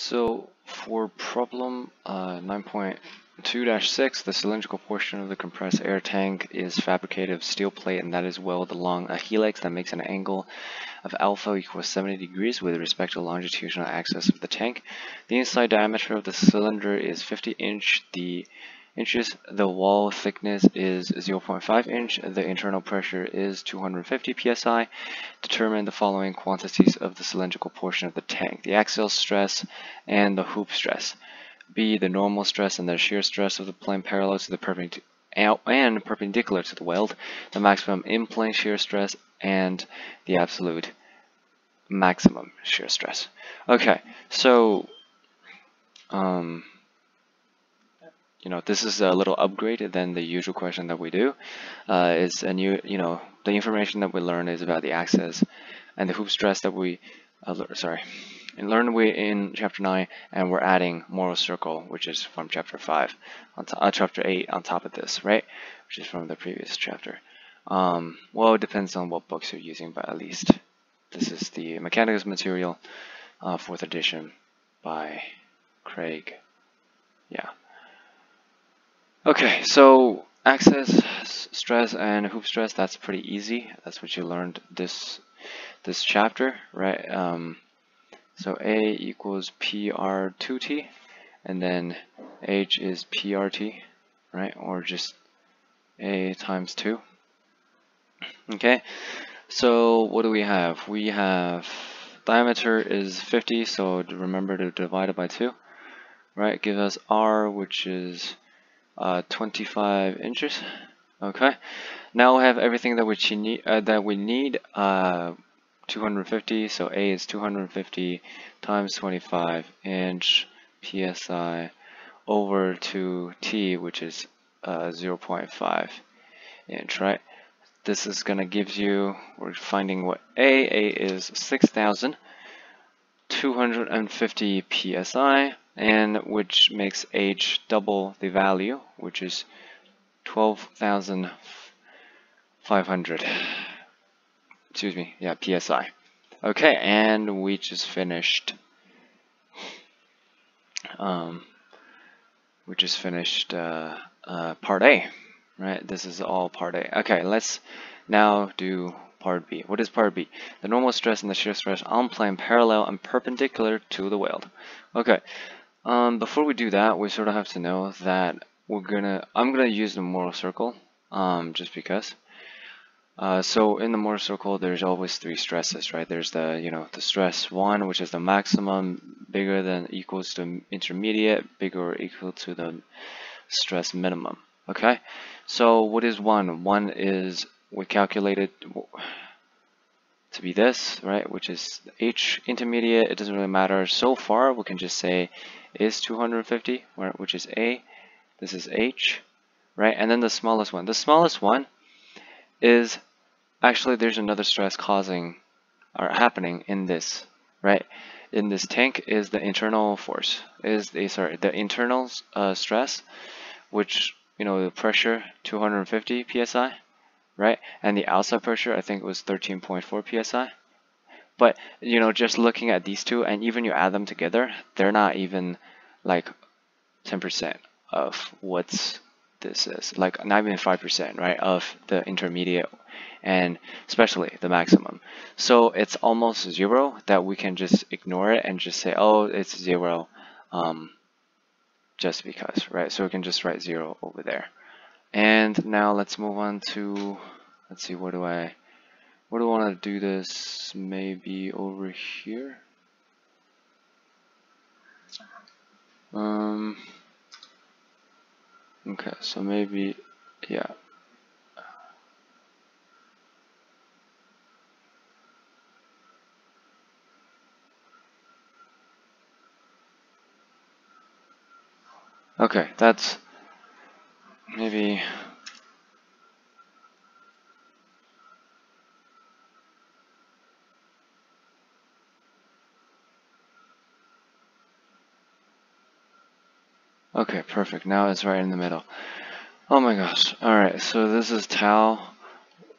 So for problem 9.2-6, the cylindrical portion of the compressed air tank is fabricated of steel plate, and that is welded along a helix that makes an angle of alpha equals 70 degrees with respect to the longitudinal axis of the tank. The inside diameter of the cylinder is 50 inches, the wall thickness is 0.5 inch, the internal pressure is 250 psi. Determine the following quantities of the cylindrical portion of the tank: the axial stress and the hoop stress, b, the normal stress and the shear stress of the plane parallel to the perpendicular to the weld, the maximum in plane shear stress, and the absolute maximum shear stress. Okay, so this is a little upgrade than the usual question that we do. It's a new, the information that we learn is about the axis and the hoop stress that we, learned in chapter 9, and we're adding Mohr's circle, which is from chapter 5, on chapter 8 on top of this, right? Which is from the previous chapter. Well, it depends on what books you're using, but at least this is the Mechanicus Material, 4th edition by Craig. Yeah. Okay, so axis stress and hoop stress, that's pretty easy. That's what you learned this chapter, right? So A equals PR2T, and then H is PRT, right? Or just A times 2. Okay, so what do we have? We have diameter is 50, so remember to divide it by 2, right? Give us R, which is 25 inches. Okay, now we have everything that we need. 250. So A is 250 times 25 inch psi over 2t, which is 0.5 inch. Right. This is gonna give you. We're finding what A. A is 6,250 psi. And which makes H double the value, which is 12,500. Excuse me, yeah, psi. Okay, and we just finished. Part A, right? This is all part A. Okay, let's now do part B. What is part B? The normal stress and the shear stress on plane parallel and perpendicular to the weld. Okay. Before we do that, we sort of have to know that we're gonna, I'm gonna use the Mohr's circle, just because. So in the Mohr's circle, there's always 3 stresses, right? There's the, the stress 1, which is the maximum, bigger than equals to intermediate, bigger or equal to the stress minimum. Okay. So what is 1? 1 is, we calculated to be this, right? Which is H intermediate. It doesn't really matter so far. We can just say is 250, right? Which is A. This is H, right? And then the smallest one. The smallest one is actually there's another stress causing or happening in this, right? In this tank is the internal force. The internal stress, which the pressure 250 psi. Right, and the outside pressure I think it was 13.4 psi. But just looking at these two, and even you add them together, they're not even like 10% of what's this is. Like not even 5%, right, of the intermediate and especially the maximum. So it's almost 0 that we can just ignore it and just say, oh, it's 0, just because, right? So we can just write 0 over there. And now let's move on to, let's see, what do I want to do this maybe over here? Okay, so maybe, yeah. Okay, that's maybe, okay, perfect. Now it's right in the middle. Oh my gosh. All right, so this is tau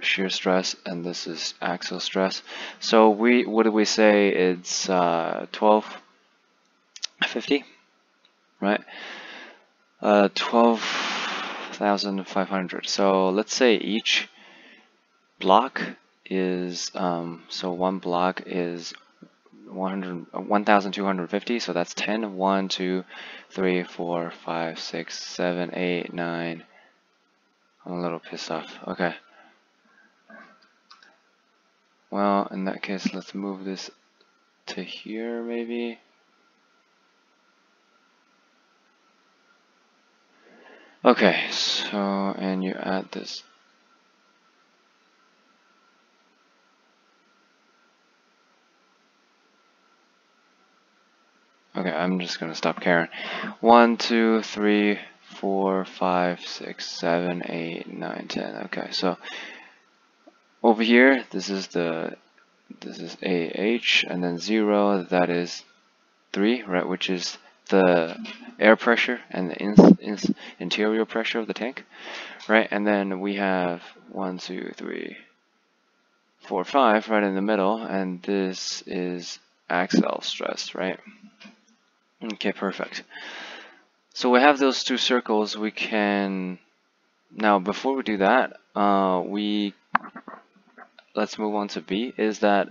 shear stress and this is axial stress. So what did we say? It's 12 50, right? 12,500. So let's say each block is, so one block is 1,250, so that's 10, 1, 2, 3, 4, 5, 6, 7, 8, 9, I'm a little pissed off, okay. Well, in that case, let's move this to here, maybe. Okay, so, and you add this. Okay, I'm just gonna stop caring. 1, 2, 3, 4, 5, 6, 7, 8, 9, 10. Okay, so over here, this is AH, and then 0, that is 3, right? Which is the air pressure and the interior pressure of the tank, right? And then we have 1, 2, 3, 4, 5 right in the middle, and this is axial stress, right? Okay, perfect. So we have those two circles. We can now, before we do that, let's move on to B. Is that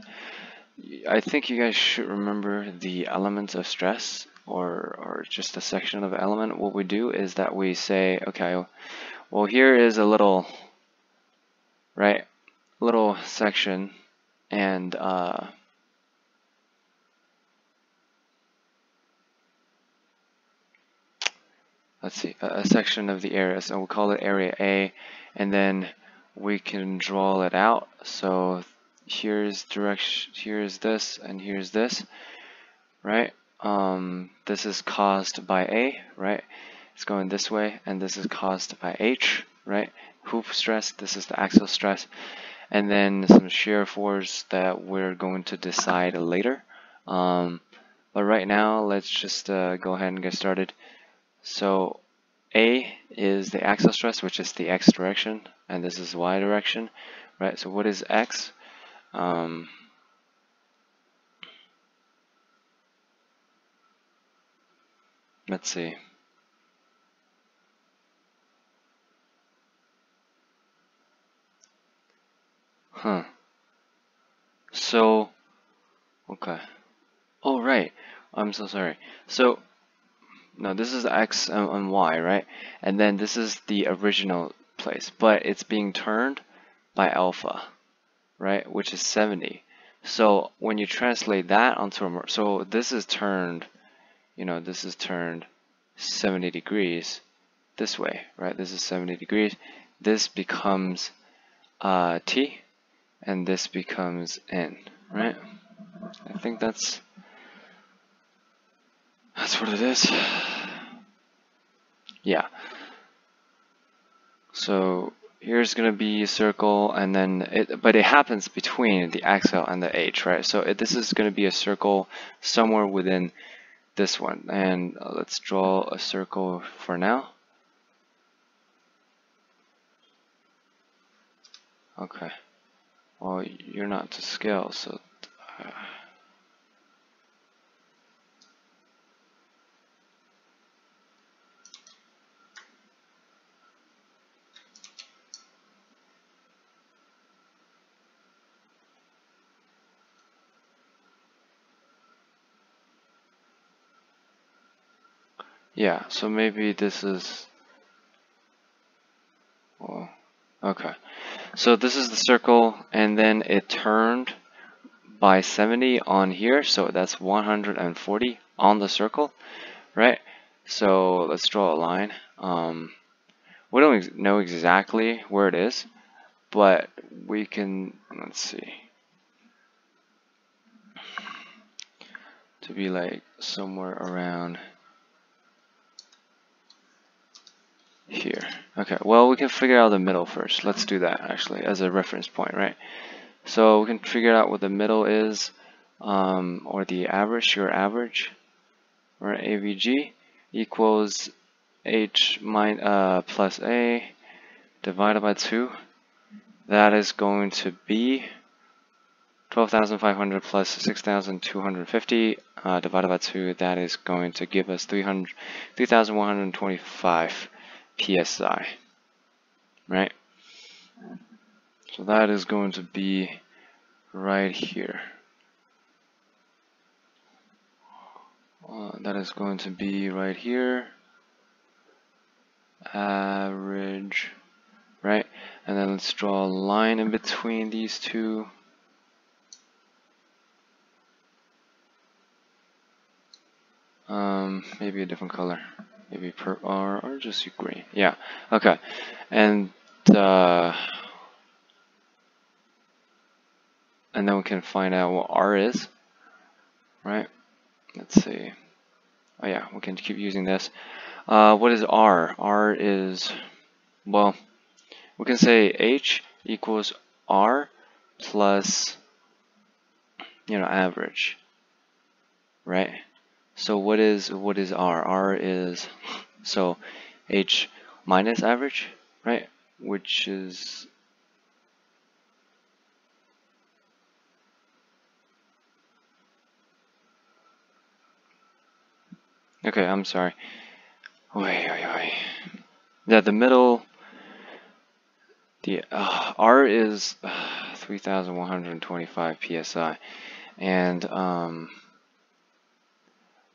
I think you guys should remember the elements of stress, or just a section of element. What we do is that we say, okay, well, here is a little section, and let's see, a section of the area, so we'll call it area A, and then we can draw it out. So here's direction, here's this, and here's this, right? This is caused by A, right? It's going this way, and this is caused by H, right? Hoop stress, this is the axial stress, and then some shear force that we're going to decide later. But right now, let's just go ahead and get started. So A is the axial stress, which is the X direction, and this is Y direction, right? So what is X? Let's see. Huh. So, okay. Oh, right. I'm so sorry. So, no, this is X and Y, right? And then this is the original place, but it's being turned by alpha, right? Which is 70. So when you translate that onto a, so this is turned, you know, this is turned 70 degrees this way, right? This is 70 degrees. This becomes T, and this becomes N, right? I think that's what it is. Yeah. So here's going to be a circle, and then it happens between the axial and the H, right? So this is going to be a circle somewhere within this one. And let's draw a circle for now. Okay. Well, you're not to scale, so... yeah, so maybe this is, well, okay. So this is the circle, and then it turned by 70 on here, so that's 140 on the circle, right? So let's draw a line. We don't know exactly where it is, but we can, let's see, to be like somewhere around here. Okay, well, we can figure out the middle first. Let's do that actually as a reference point, right? So we can figure out what the middle is, or the average, your average, or AVG equals H minus plus A divided by 2. That is going to be 12,500 plus 6,250 divided by 2, that is going to give us 3,125 PSI, right? So that is going to be right here. That is going to be right here. Average, right? And then let's draw a line in between these two. Maybe a different color, maybe purple or just green. Yeah, okay. And then we can find out what R is, right? Let's see. Oh yeah, we can keep using this. What is R? R is, well, we can say H equals R plus, you know, average, right? So what is R? R is, so H minus average, right? Which is, okay, I'm sorry. Yeah, the middle, the R is 3,125 PSI, and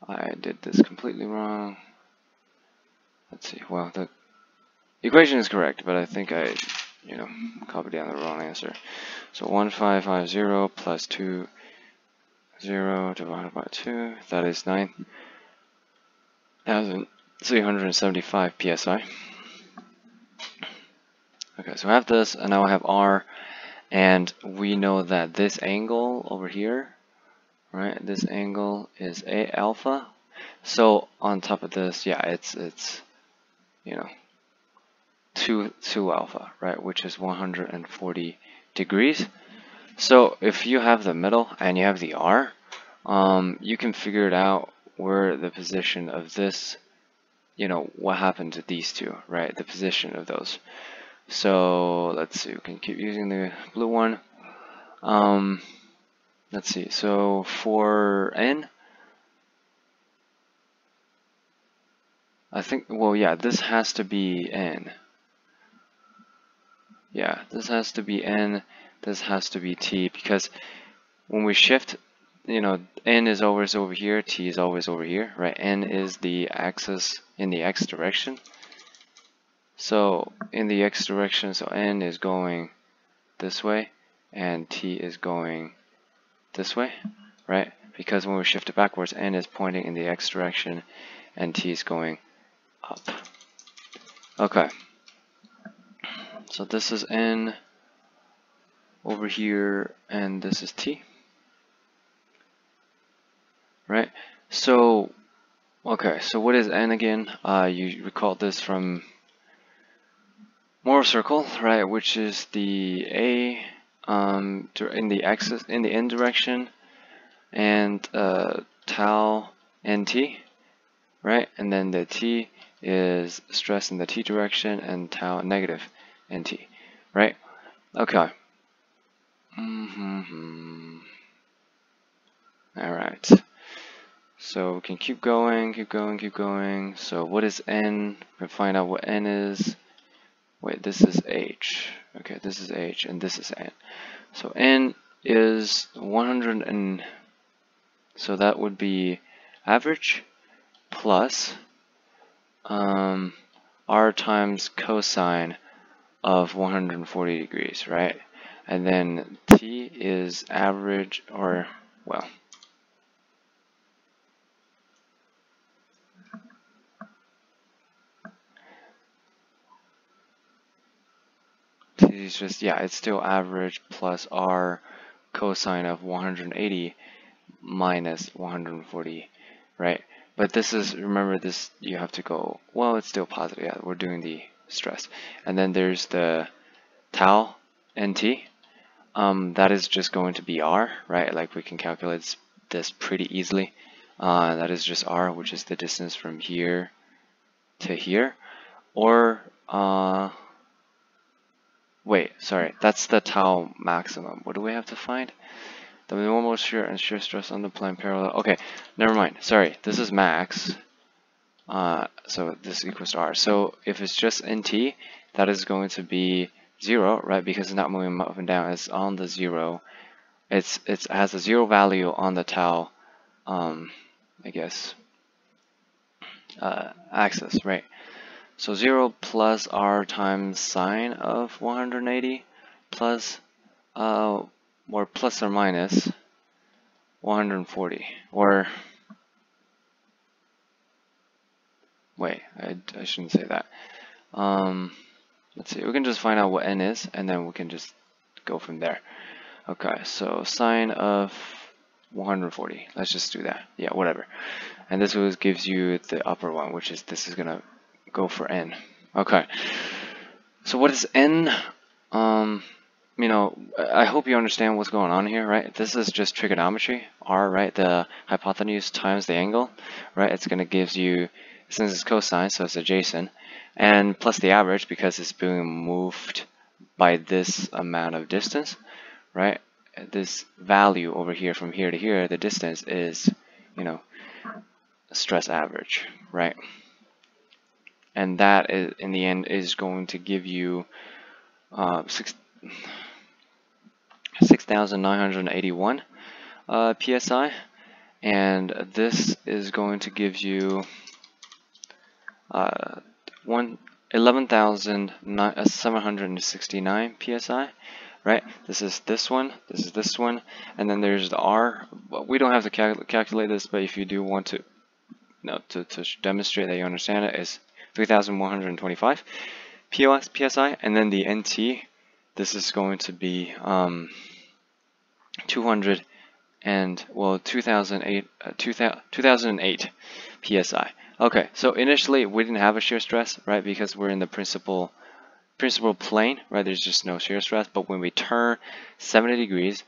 I did this completely wrong. Let's see. Well, the equation is correct, but I think I, you know, copied down the wrong answer. So 1550 plus 20 divided by 2. That is 9,375 PSI. Okay, so I have this, and now I have R, and we know that this angle over here, right, this angle is A alpha. So on top of this, yeah, it's you know, 2 alpha, right, which is 140 degrees. So if you have the middle and you have the R, you can figure it out where the position of this, you know, what happened to these two, right, the position of those. So let's see, we can keep using the blue one. Let's see, so for N, I think, well, yeah, this has to be N. Yeah, this has to be N, this has to be T, because when we shift, you know, N is always over here, T is always over here, right? N is the axis in the X direction. So in the X direction, so N is going this way, and T is going this way, right? Because when we shift it backwards, N is pointing in the X direction and T is going up. Okay, so this is N over here and this is T, right? So okay, so what is N again? You recall this from Mohr's circle, right, which is the A in the axis in the N direction, and tau NT, right, and then the T is stress in the T direction and tau negative NT, right? Okay. All right, so we can keep going. So what is N? We can find out what N is. Wait, this is H. Okay, this is H and this is N. So N is 100, and so that would be average plus R times cosine of 140 degrees, right? And then T is average, or well, it's just, yeah, it's still average plus R cosine of 180 minus 140, right? But this is, remember this, you have to go, well, it's still positive, yeah, we're doing the stress. And then there's the tau NT, that is just going to be R, right? Like we can calculate this pretty easily. That is just R, which is the distance from here to here, or wait, sorry, that's the tau maximum. What do we have to find? the normal shear and shear stress on the plane parallel. Okay, never mind. Sorry, this is max. So this equals to R. So if it's just NT, that is going to be 0, right? Because it's not moving up and down. It's on the 0. It has a 0 value on the tau, I guess, axis, right? So 0 plus R times sine of 180 plus, or plus or minus 140, or wait, I shouldn't say that. Let's see, we can just find out what n is, and then we can just go from there. Okay, so sine of 140, let's just do that, yeah, whatever. And this always gives you the upper one, which is, this is gonna go for n. Okay, so what is n? You know, I hope you understand what's going on here, right? This is just trigonometry, R, right? The hypotenuse times the angle, right? It's going to give you, since it's cosine, so it's adjacent, and plus the average because it's being moved by this amount of distance, right? This value over here, from here to here, the distance is, you know, stress average, right? And that is, in the end, is going to give you 6,981 psi, and this is going to give you 11,769 psi, right? This is this one, and then there's the R. We don't have to calculate this, but if you do want to, you know, to demonstrate that you understand it, is 3,125 psi, and then the NT. This is going to be 2008 psi. Okay, so initially we didn't have a shear stress, right? Because we're in the principal plane, right? There's just no shear stress. But when we turn 70 degrees,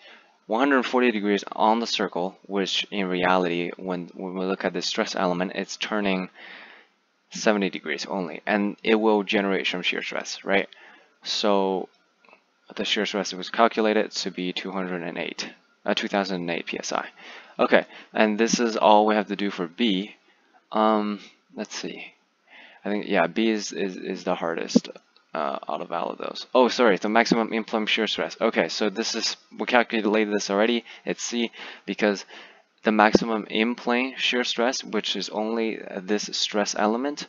140 degrees on the circle, which in reality, when we look at the stress element, it's turning 70 degrees only, and it will generate some shear stress, right? So the shear stress was calculated to be 2008 psi. Okay, and this is all we have to do for B. Let's see. I think, yeah, B is the hardest out of all of those. Oh, sorry, the maximum in-plane shear stress. Okay, so this is, we calculated this already. It's C, because the maximum in-plane shear stress, which is only this stress element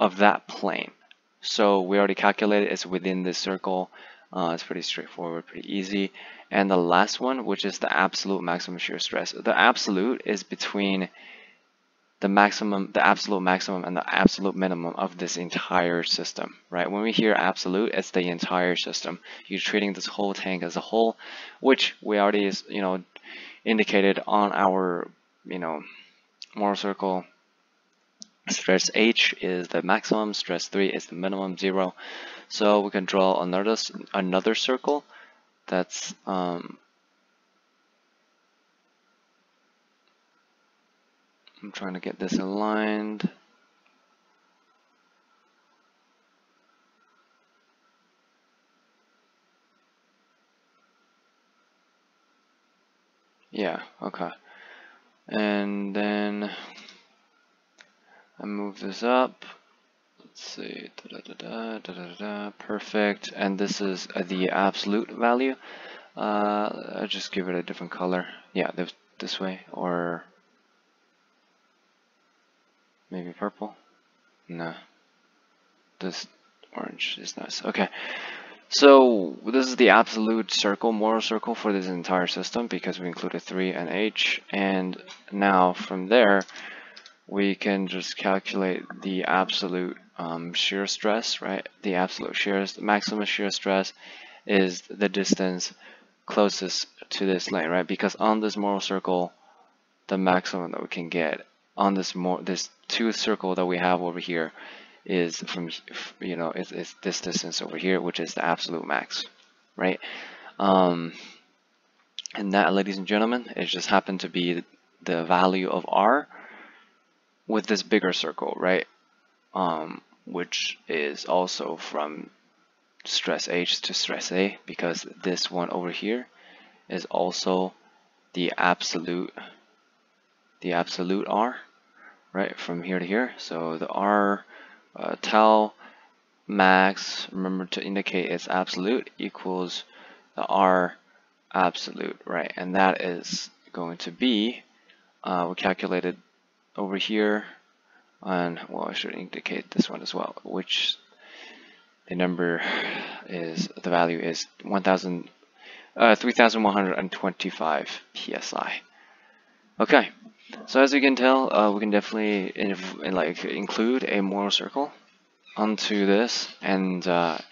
of that plane. So we already calculated it's within this circle. It's pretty straightforward, pretty easy. And the last one, which is the absolute maximum shear stress. The absolute is between the maximum, the absolute maximum, and the absolute minimum of this entire system, right? When we hear absolute, it's the entire system. You're treating this whole tank as a whole, which we already, you know, indicated on our, you know, Mohr's circle. Stress H is the maximum, stress 3 is the minimum, 0. So we can draw another circle that's I'm trying to get this aligned. Yeah, okay. And then I move this up. Let's see, perfect. And this is the absolute value. I'll just give it a different color. Yeah, this way, or maybe purple. No, this orange is nice. Okay, so this is the absolute circle, Mohr's circle, for this entire system, because we included 3 and H. And now from there, we can just calculate the absolute shear stress, right? The absolute shear, the maximum shear stress, is the distance closest to this lane, right? Because on this Mohr's circle, the maximum that we can get on this two circle that we have over here is from, you know, it's this distance over here, which is the absolute max, right? And that, ladies and gentlemen, it just happened to be the value of R with this bigger circle, right? Which is also from stress H to stress A, because this one over here is also the absolute R, right, from here to here. So the R tau max, remember to indicate it's absolute, equals the R absolute, right? And that is going to be, we calculated over here, and well, I should indicate this one as well, which the number is, the value is 3,125 psi. Okay, so as you can tell, we can definitely include a Mohr's circle onto this, and I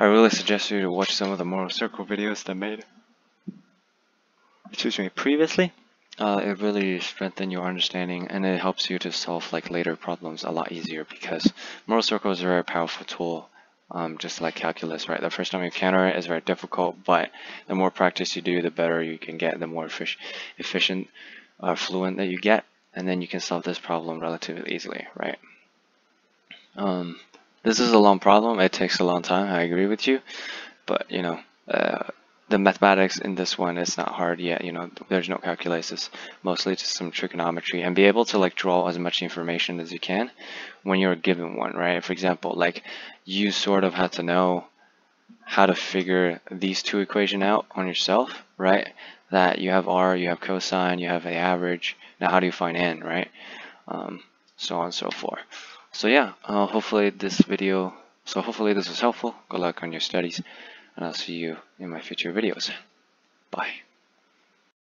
really suggest you to watch some of the Mohr's circle videos that I made previously. It really strengthens your understanding, and it helps you to solve later problems a lot easier, because Mohr's circle is a very powerful tool, just like calculus, right? The first time you encounter it is very difficult, but the more practice you do, the better you can get, the more efficient or fluent that you get, and then you can solve this problem relatively easily, right? This is a long problem, it takes a long time, I agree with you, but you know, the mathematics in this one is not hard yet, you know, there's no calculus, mostly just some trigonometry, and be able to draw as much information as you can when you're given one, right? For example, you sort of have to know how to figure these two equations out on yourself, right? That you have R, you have cosine, you have the average, now how do you find N, right? So on and so forth. So yeah, hopefully this was helpful. Good luck on your studies, and I'll see you in my future videos. Bye.